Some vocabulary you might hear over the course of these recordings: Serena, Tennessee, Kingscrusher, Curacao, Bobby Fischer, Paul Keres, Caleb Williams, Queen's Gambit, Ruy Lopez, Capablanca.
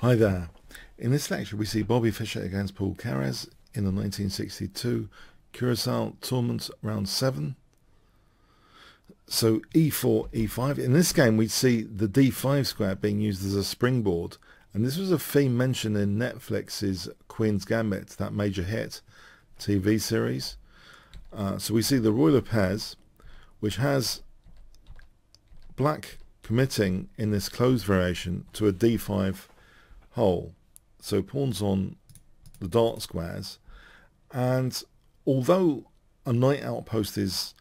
Hi there. In this lecture we see Bobby Fischer against Paul Keres in the 1962 Curacao tournament round 7. So e4, e5. In this game we see the d5 square being used as a springboard, and this was a theme mentioned in Netflix's Queen's Gambit, that major hit TV series. So we see the Ruy Lopez, which has black committing in this closed variation to a d5 hole, so pawns on the dark squares, and although a knight outpost is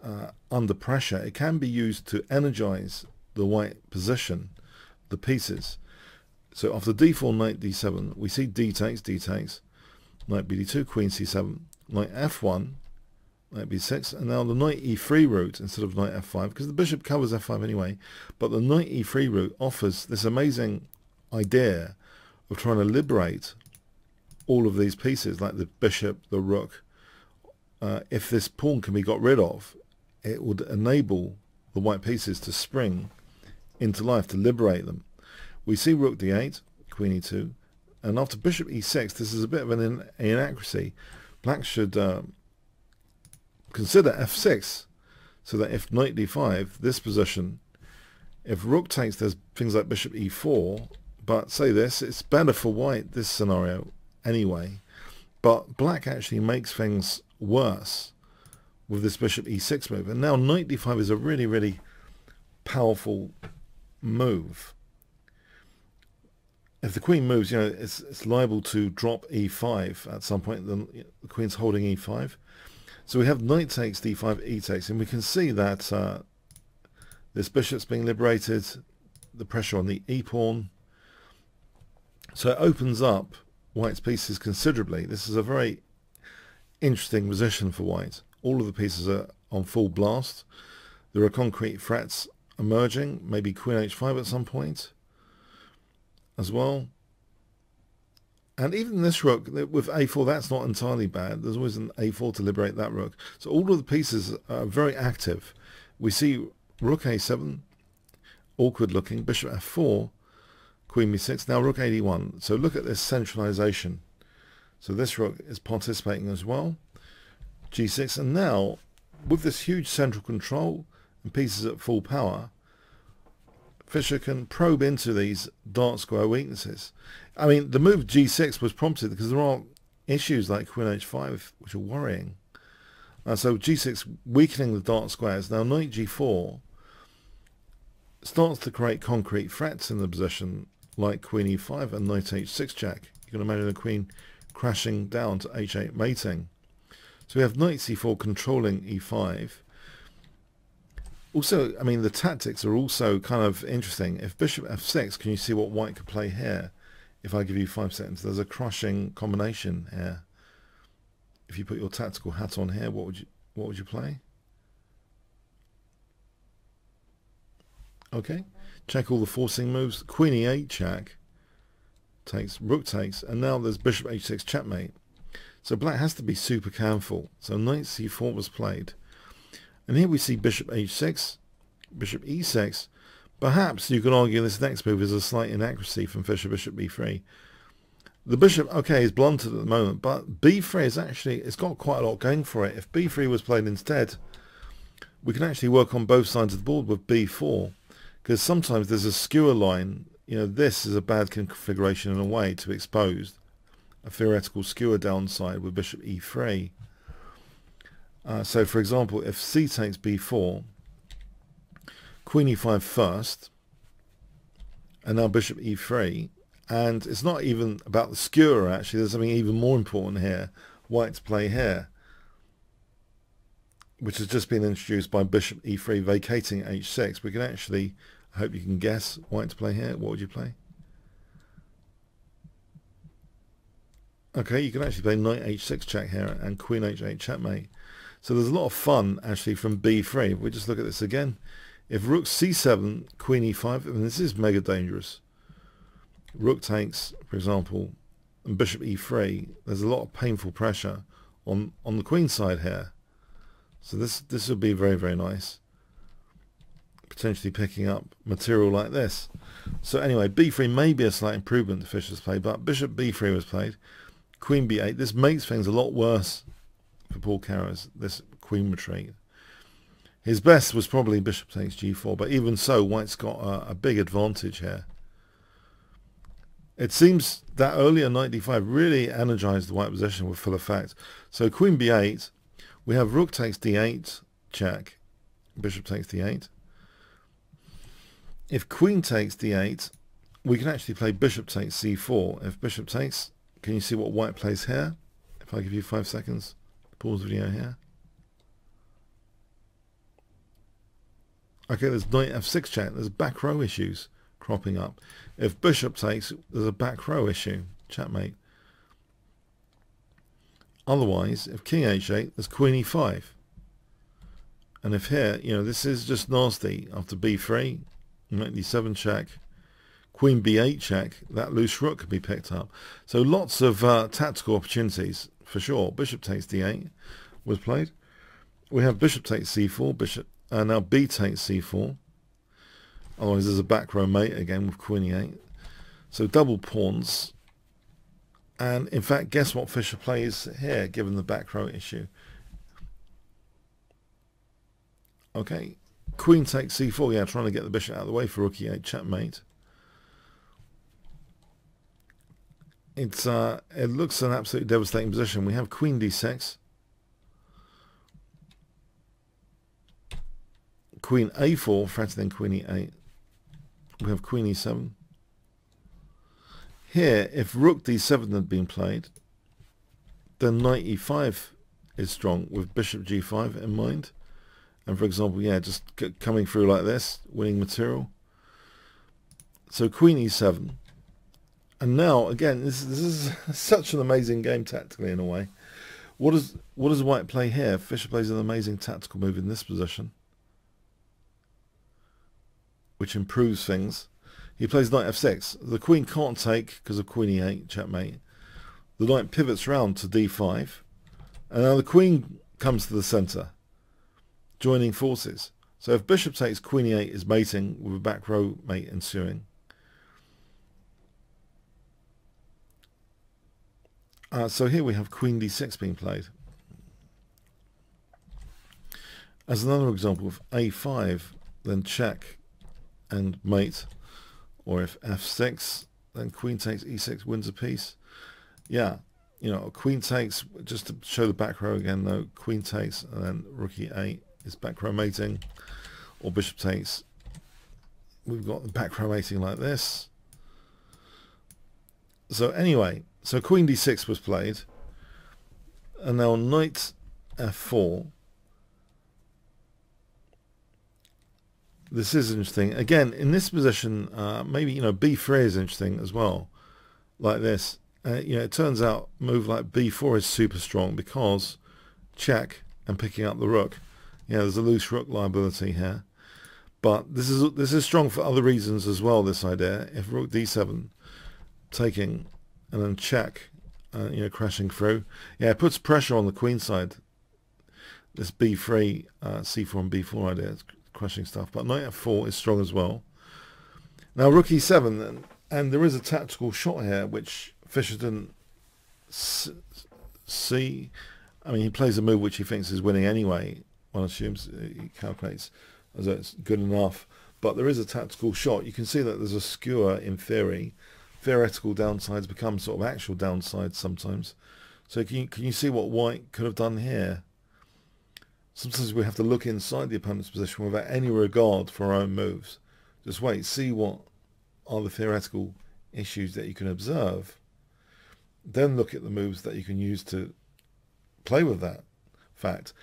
under pressure, it can be used to energize the white position, the pieces. So after d4, knight d7, we see d takes, knight bd2, queen c7, knight f1, knight b6, and now the knight e3 route instead of knight f5, because the bishop covers f5 anyway, but the knight e3 route offers this amazing idea of trying to liberate all of these pieces, like the bishop, the rook. If this pawn can be got rid of, it would enable the white pieces to spring into life, to liberate them. We see rook d8, queen e2, and after bishop e6, this is a bit of an inaccuracy. Black should consider f6, so that if knight d5, this position, if rook takes, there's things like bishop e4, but say this, it's better for white, this scenario, anyway. But black actually makes things worse with this bishop e6 move. And now knight d5 is a really, really powerful move. If the queen moves, you know, it's liable to drop e5 at some point. Then the queen's holding e5. So we have knight takes, d5, e takes. And we can see that this bishop's being liberated, the pressure on the e pawn. So it opens up white's pieces considerably. This is a very interesting position for white. All of the pieces are on full blast. There are concrete threats emerging, maybe queen h5 at some point as well. And even this rook, with a4, that's not entirely bad. There's always an a4 to liberate that rook. So all of the pieces are very active. We see rook a7, awkward looking, bishop f4, queen b6, now rook ad1. So look at this centralization. So this rook is participating as well. g6, and now with this huge central control and pieces at full power, Fischer can probe into these dark square weaknesses. I mean, the move g6 was prompted because there are issues like queen h5 which are worrying. So g6 weakening the dark squares. Now knight g4 starts to create concrete threats in the position, like queen e5 and knight h6 check. You can imagine the queen crashing down to h8 mating. So we have knight c4 controlling e5. Also, I mean, the tactics are also kind of interesting. If bishop f6, can you see what white could play here? If I give you 5 seconds, there's a crushing combination here. If you put your tactical hat on here, what would you play? Okay, check all the forcing moves. Queen e8 check, takes, rook takes, and now there's bishop h6 checkmate. So black has to be super careful. So knight c4 was played, and here we see bishop h6, bishop e6. Perhaps you can argue this next move is a slight inaccuracy from Fischer, bishop b3. The bishop, okay, is blunted at the moment, but b3 is actually, it's got quite a lot going for it. If b3 was played instead, we can actually work on both sides of the board with b4, because sometimes there's a skewer line. You know, this is a bad configuration in a way to expose a theoretical skewer downside with bishop e3. So for example, if c takes b4, queen e5 first, and now bishop e3, and it's not even about the skewer actually, there's something even more important here, white's play here, which has just been introduced by bishop e3 vacating h6. We can actually, I hope you can guess white to play here. What would you play? Okay, you can actually play knight h6 check here and queen h8 checkmate. So there's a lot of fun actually from b3. If we just look at this again, if rook c7, queen e5, and this is mega dangerous. Rook takes, for example, and bishop e3. There's a lot of painful pressure on the queen side here. So this would be very, very nice. potentially picking up material like this. So anyway, b3 may be a slight improvement to Fischer's play, but bishop b3 was played, queen b8. This makes things a lot worse for Paul Keres, this queen retreat. His best was probably bishop takes g4, but even so, white's got a big advantage here. It seems that earlier knight d5 really energized the white position with full effect. So queen b8, we have rook takes d8, check, bishop takes d8. If queen takes d8, we can actually play bishop takes c4. If bishop takes, can you see what white plays here? If I give you 5 seconds, pause the video here. Okay, there's knight f6 check. There's back row issues cropping up. If bishop takes, there's a back row issue. Checkmate. Otherwise, if king h8, there's queen e5. And if here, you know, this is just nasty. After b3, knight d7 check, queen b8 check, that loose rook could be picked up. So lots of tactical opportunities for sure. Bishop takes d8 was played. We have bishop takes c4, bishop, and now b takes c4. Otherwise there's a back row mate again with queen e8. So double pawns. And in fact, guess what Fischer plays here, given the back row issue. Okay. Queen takes c4, yeah, trying to get the bishop out of the way for rook e8, checkmate. It's it looks an absolutely devastating position. We have queen d6, queen a4, threatening queen e8. We have queen e7. Here, if rook d7 had been played, then knight e5 is strong with bishop g5 in mind. And for example, yeah, just coming through like this, winning material. So queen e7. And now, again, this is such an amazing game tactically in a way. What does white play here? Fischer plays an amazing tactical move in this position, which improves things. He plays knight f6. The queen can't take because of queen e8, checkmate. The knight pivots round to d5. And now the queen comes to the centre, joining forces. So if bishop takes, queen e8 is mating with a back row mate ensuing. So here we have queen d6 being played. As another example, if a5, then check and mate. Or if f6, then queen takes, e6 wins a piece. Yeah, you know, queen takes, just to show the back row again though, queen takes and then rook e8. Is back row mating, or bishop takes. We've got the back row mating like this. So anyway, so queen d6 was played, and now knight f4. This is interesting. Again, in this position, maybe, you know, b3 is interesting as well, like this. You know, it turns out move like b4 is super strong because check and picking up the rook. Yeah, there's a loose rook liability here, but this is strong for other reasons as well. This idea, if rook d7, taking, and then check, you know, crashing through. Yeah, it puts pressure on the queen side. This b3, c4 and b4 idea, it's crushing stuff. But knight f4 is strong as well. Now rook e7, and there is a tactical shot here which Fischer didn't see. I mean, he plays a move which he thinks is winning anyway. One assumes he calculates as though it's good enough, but there is a tactical shot. You can see that there's a skewer in theory. Theoretical downsides become sort of actual downsides sometimes. So can you see what white could have done here? Sometimes we have to look inside the opponent's position without any regard for our own moves. Just wait, see what are the theoretical issues that you can observe, then look at the moves that you can use to play with that fact.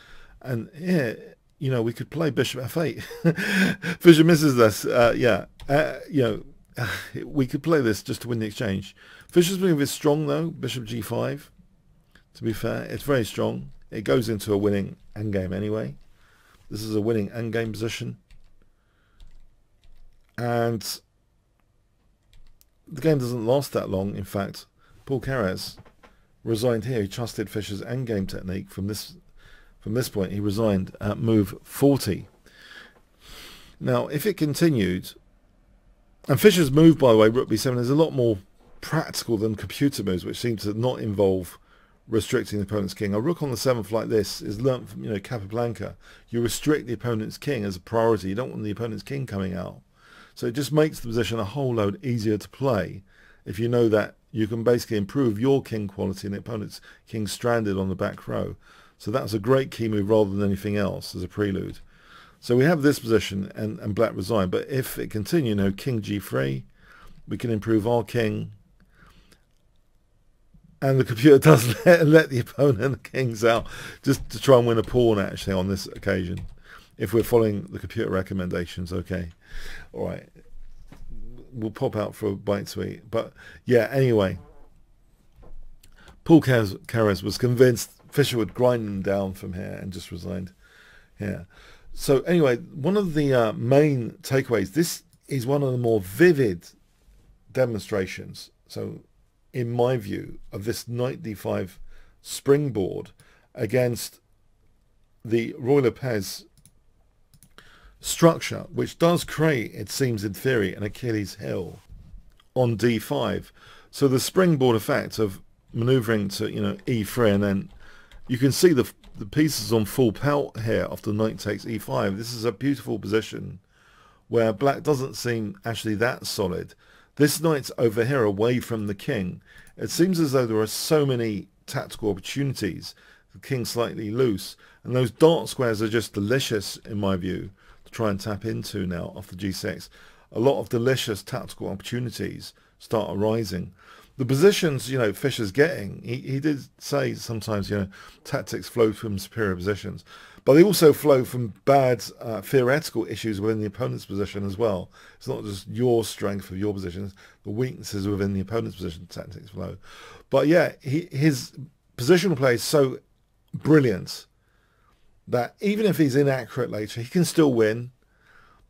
And here, you know, we could play bishop f8. Fischer misses this. You know, we could play this just to win the exchange. Fischer's move is strong though, bishop g5. To be fair, it's very strong. It goes into a winning endgame anyway. This is a winning endgame position. And the game doesn't last that long. In fact, Paul Keres resigned here. He trusted Fischer's endgame technique. From this point, he resigned at move 40. Now, if it continued, and Fischer's move, by the way, Rook B7 is a lot more practical than computer moves, which seem to not involve restricting the opponent's king. A rook on the 7th like this is learnt from, Capablanca. You restrict the opponent's king as a priority. You don't want the opponent's king coming out. So it just makes the position a whole load easier to play if you know that you can basically improve your king quality and the opponent's king stranded on the back row. So that's a great key move rather than anything else as a prelude. So we have this position and black resigned. But if it continue, king g3, we can improve our king. And the computer doesn't let the opponent kings out just to try and win a pawn, actually, on this occasion. If we're following the computer recommendations, okay. All right. We'll pop out for a bite to eat. But, yeah, anyway. Paul Keres was convinced Fischer would grind him down from here and just resigned here. So, anyway, one of the main takeaways, this is one of the more vivid demonstrations, so in my view, of this knight d5 springboard against the Ruy Lopez structure, which does create, it seems in theory, an Achilles heel on d5. So the springboard effect of manoeuvring to, e3, and then you can see the pieces on full pelt here after knight takes e5. This is a beautiful position where black doesn't seem actually that solid. This knight's over here away from the king. It seems as though there are so many tactical opportunities. The king's slightly loose, and those dark squares are just delicious in my view to try and tap into now after g6. A lot of delicious tactical opportunities start arising. The positions, Fischer's getting, he did say sometimes, tactics flow from superior positions, but they also flow from bad theoretical issues within the opponent's position as well. It's not just your strength of your position, it's the weaknesses within the opponent's position, tactics flow. But yeah, his positional play is so brilliant that even if he's inaccurate later, he can still win.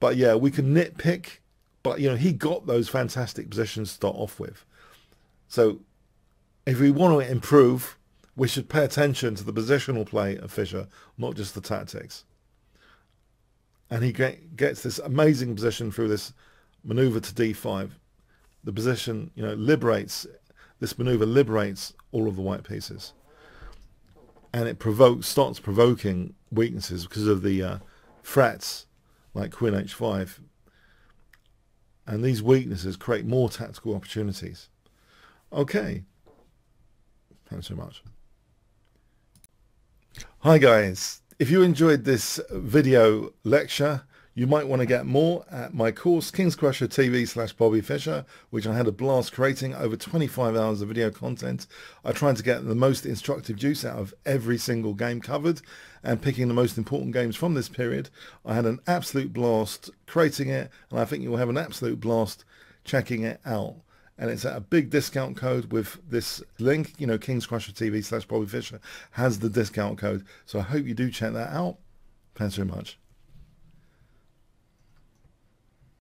But yeah, we can nitpick, but he got those fantastic positions to start off with. So if we want to improve, we should pay attention to the positional play of Fischer, not just the tactics. And he gets this amazing position through this maneuver to d5. The position, liberates, this maneuver liberates all of the white pieces. And it starts provoking weaknesses because of the threats like queen h5. And these weaknesses create more tactical opportunities. Okay, thanks so much. Hi guys, if you enjoyed this video lecture, you might want to get more at my course Kingscrusher TV /Bobby Fischer, which I had a blast creating, over 25 hours of video content. I tried to get the most instructive juice out of every single game covered and picking the most important games from this period. I had an absolute blast creating it, and I think you'll have an absolute blast checking it out. And it's at a big discount code with this link. Kingscrusher TV /Bobby Fischer has the discount code. So I hope you do check that out. Thanks very much.